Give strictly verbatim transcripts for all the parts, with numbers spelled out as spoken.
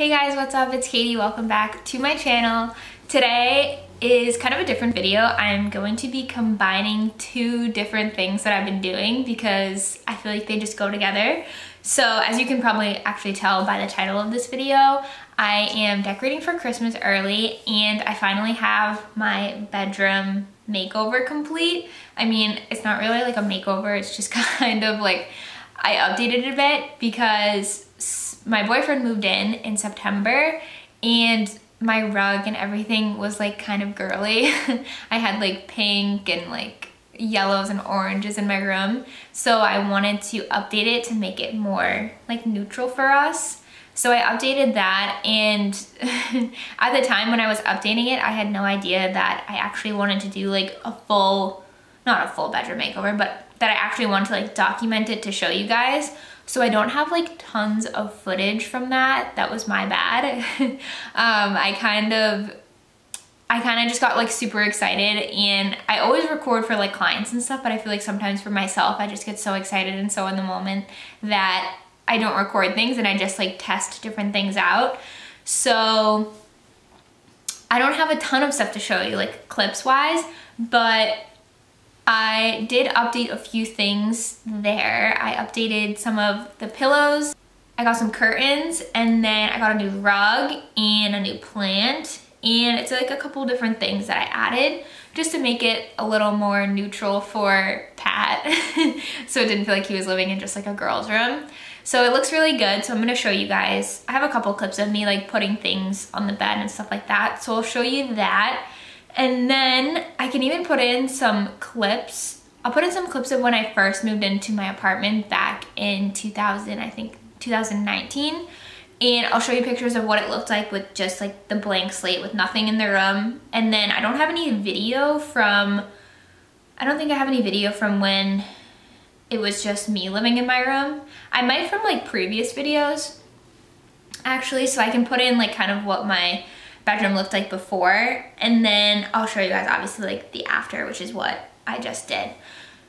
Hey guys, what's up? It's Katie. Welcome back to my channel. Today is kind of a different video. I'm going to be combining two different things that I've been doing because I feel like they just go together. So as you can probably actually tell by the title of this video, I am decorating for Christmas early and I finally have my bedroom makeover complete. I mean, it's not really like a makeover, it's just kind of like I updated it a bit because my boyfriend moved in in September and my rug and everything was like kind of girly. I had like pink and like yellows and oranges in my room. So I wanted to update it to make it more like neutral for us. So I updated that, and at the time when I was updating it, I had no idea that I actually wanted to do like a full, not a full bedroom makeover, but that I actually wanted to like document it to show you guys. So I don't have like tons of footage from that. That was my bad. um, I kind of, I kind of just got like super excited, and I always record for like clients and stuff, but I feel like sometimes for myself, I just get so excited and so in the moment that I don't record things and I just like test different things out. So I don't have a ton of stuff to show you like clips wise, but I did update a few things there. I updated some of the pillows, I got some curtains, and then I got a new rug and a new plant, and it's like a couple different things that I added just to make it a little more neutral for Pat so it didn't feel like he was living in just like a girl's room. So it looks really good, so I'm gonna show you guys. I have a couple clips of me like putting things on the bed and stuff like that, so I'll show you that. And then I can even put in some clips. I'll put in some clips of when I first moved into my apartment back in two thousand, I think two thousand nineteen. And I'll show you pictures of what it looked like with just like the blank slate with nothing in the room. And then I don't have any video from, I don't think I have any video from when it was just me living in my room. I might from like previous videos actually, so I can put in like kind of what my bedroom looked like before, and then I'll show you guys obviously like the after, which is what I just did.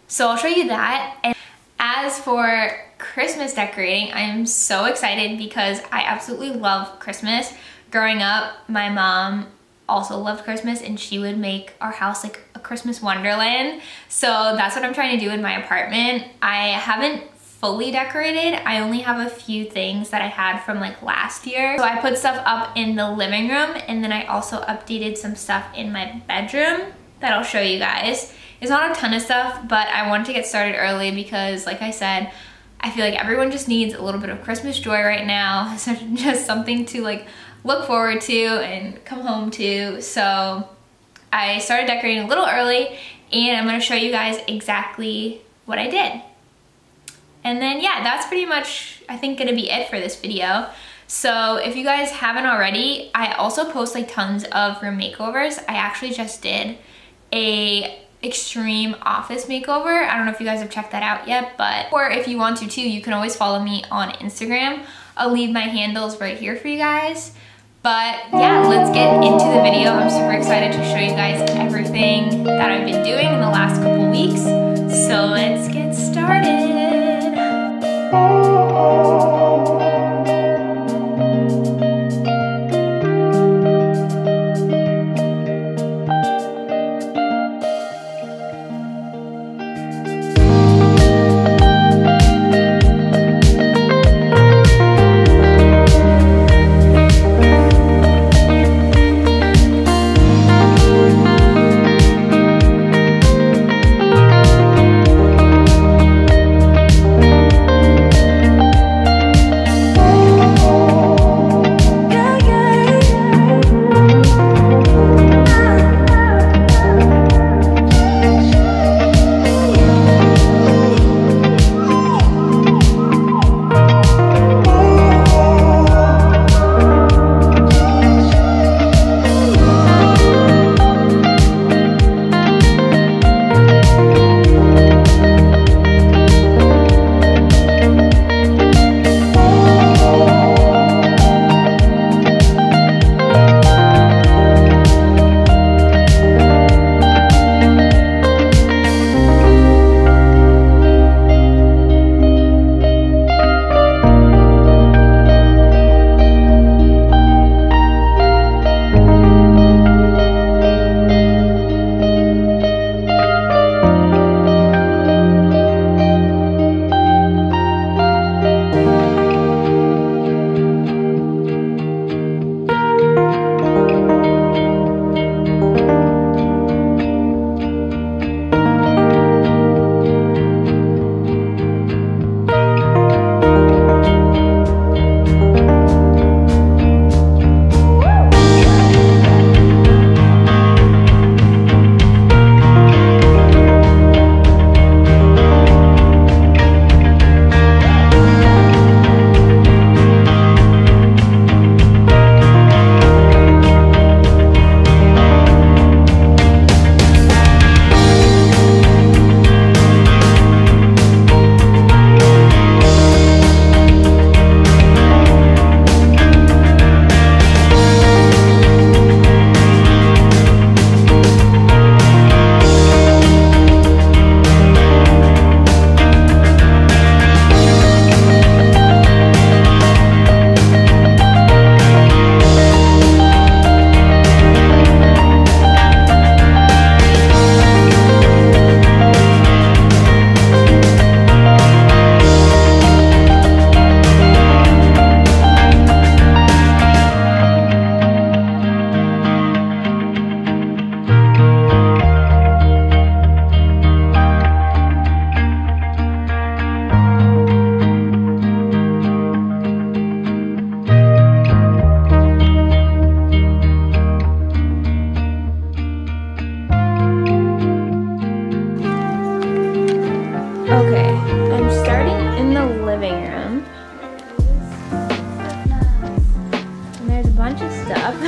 So I'll show you that. And as for Christmas decorating, I am so excited because I absolutely love Christmas. Growing up, my mom also loved Christmas and she would make our house like a Christmas wonderland. So that's what I'm trying to do in my apartment. I haven't fully decorated. I only have a few things that I had from like last year. So I put stuff up in the living room, and then I also updated some stuff in my bedroom that I'll show you guys. It's not a ton of stuff, but I wanted to get started early because like I said, I feel like everyone just needs a little bit of Christmas joy right now. So just something to like look forward to and come home to. So I started decorating a little early, and I'm gonna show you guys exactly what I did. And then yeah, that's pretty much, I think, gonna be it for this video. So if you guys haven't already, I also post like tons of room makeovers. I actually just did a extreme office makeover. I don't know if you guys have checked that out yet, but, or if you want to too, you can always follow me on Instagram. I'll leave my handles right here for you guys. But yeah, let's get into the video. I'm super excited to show you guys everything that I've been doing in the last couple weeks. So let's get started. Oh, stuff.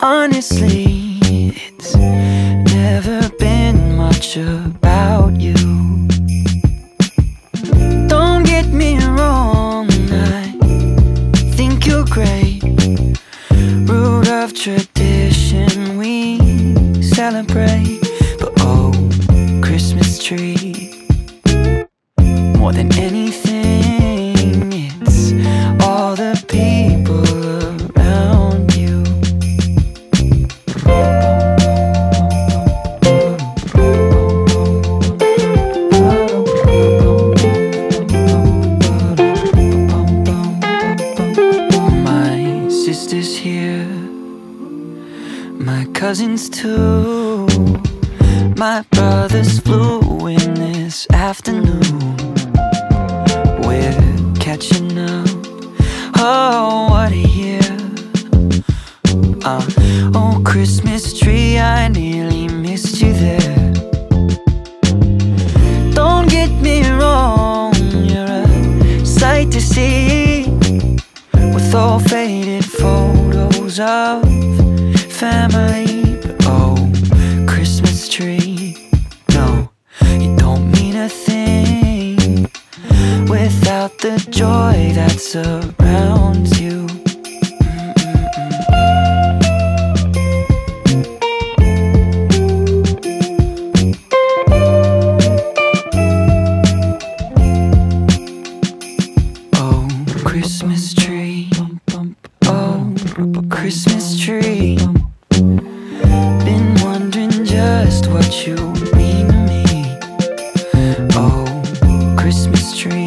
Honestly, it's never been much about you. Don't get me wrong, I think you're great. Root of tradition we celebrate. But oh, Christmas tree, more than anything, it's all the people around you. Cousins too. My brothers flew in this afternoon. We're catching up. Oh, what a year! Uh, oh, Christmas tree, I nearly missed you there. Don't get me wrong, you're a sight to see. With all faded photos of family. Without the joy that surrounds you. Mm-mm-mm. Oh, Christmas tree. Oh, Christmas tree. Been wondering just what you mean to me. Oh, Christmas tree.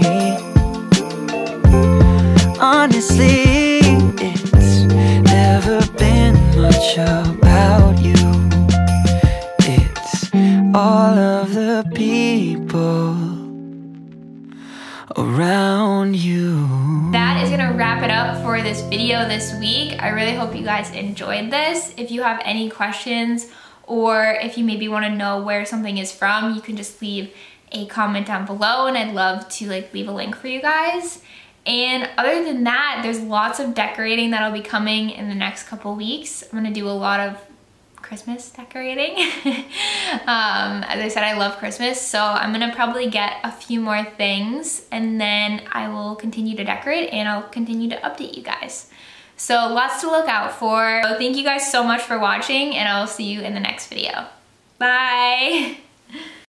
Honestly, it's never been much about you. It's all of the people around you. That is gonna wrap it up for this video this week. I really hope you guys enjoyed this. If you have any questions or if you maybe wanna know where something is from, you can just leave a comment down below and I'd love to like leave a link for you guys. And other than that, there's lots of decorating that'll be coming in the next couple weeks. I'm gonna do a lot of Christmas decorating. um, as I said, I love Christmas, so I'm gonna probably get a few more things and then I will continue to decorate and I'll continue to update you guys. So lots to look out for. So thank you guys so much for watching, and I'll see you in the next video. Bye.